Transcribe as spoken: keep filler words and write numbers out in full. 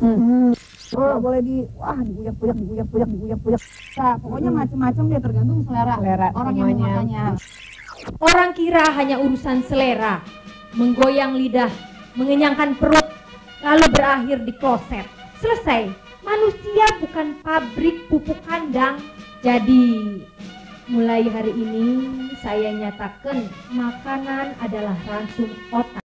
Hmm. Nggak boleh di wah diguyak-guyak diguyak-guyak diguyak-guyak. Nah, pokoknya macam-macam dia tergantung selera, selera orang semuanya. Yang memakainya. Orang kira hanya urusan selera, menggoyang lidah, mengenyangkan perut, lalu berakhir di kloset. Selesai. Manusia bukan pabrik pupuk kandang. Jadi mulai hari ini saya nyatakan makanan adalah ransum otak.